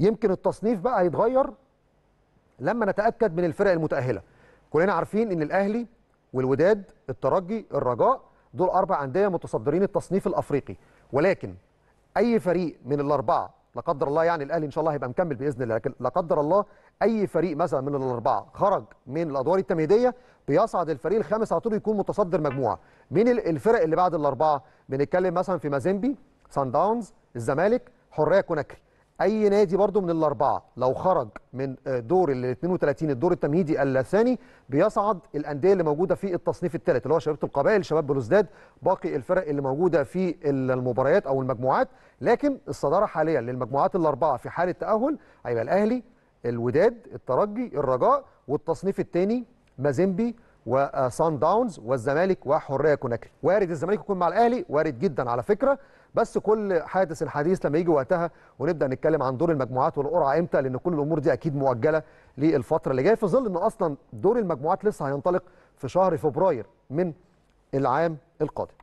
يمكن التصنيف بقى هيتغير لما نتأكد من الفرق المتأهلة. كلنا عارفين ان الأهلي والوداد الترجي الرجاء دول 4 أندية متصدرين التصنيف الأفريقي، ولكن أي فريق من الأربعة لا قدر الله، يعني الأهلي إن شاء الله هيبقى مكمل بإذن الله، لكن لا قدر الله أي فريق مثلا من الأربعة خرج من الأدوار التمهيدية بيصعد الفريق الخامس على طول يكون متصدر مجموعة. مين الفرق اللي بعد الأربعة؟ بنتكلم مثلا في مازيمبي، سان داونز، الزمالك، حريه كوناكري. أي نادي برضو من الأربعة لو خرج من دور ال 32 الدور التمهيدي الثاني بيصعد الأندية اللي موجودة في التصنيف الثالث اللي هو شباب القبائل، شباب بلوزداد، باقي الفرق اللي موجودة في المباريات أو المجموعات. لكن الصدارة حاليا للمجموعات الأربعة في حالة تأهل هيبقى الأهلي، الوداد، الترجي، الرجاء، والتصنيف الثاني مازيمبي وصن داونز والزمالك وحريه كوناكري. وارد الزمالك يكون مع الأهلي، وارد جدا على فكرة، بس كل حادث الحديث لما يجي وقتها ونبدا نتكلم عن دور المجموعات والقرعه امتى، لان كل الامور دي اكيد مؤجله للفتره اللي جايه، في ظل ان اصلا دور المجموعات لسه هينطلق في شهر فبراير من العام القادم.